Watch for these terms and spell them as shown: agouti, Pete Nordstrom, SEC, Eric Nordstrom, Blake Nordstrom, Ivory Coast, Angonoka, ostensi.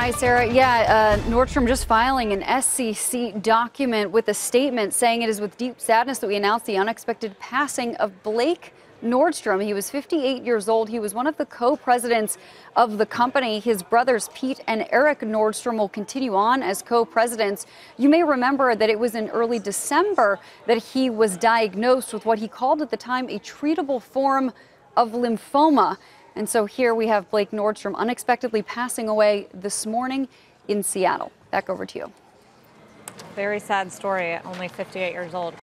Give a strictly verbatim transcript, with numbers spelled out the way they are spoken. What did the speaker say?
Hi, Sarah. Yeah, uh, Nordstrom just filing an S E C document with a statement saying it is with deep sadness that we announce the unexpected passing of Blake Nordstrom. He was fifty-eight years old. He was one of the co-presidents of the company. His brothers, Pete and Eric Nordstrom, will continue on as co-presidents. You may remember that it was in early December that he was diagnosed with what he called at the time a treatable form of lymphoma. And so here we have Blake Nordstrom unexpectedly passing away this morning in Seattle. Back over to you. Very sad story at only fifty-eight years old.